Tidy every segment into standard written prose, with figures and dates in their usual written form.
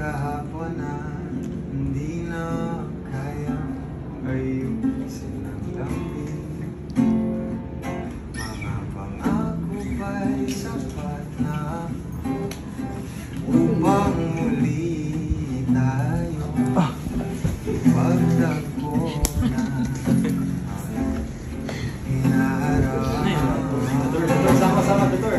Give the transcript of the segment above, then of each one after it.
kahapon hindi na kaya ayun sinagdamit. Mga pangako ba'y sapat na upang muli tayo pagdagpo na inaaraw sama-sama tutor.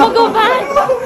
Don't go back.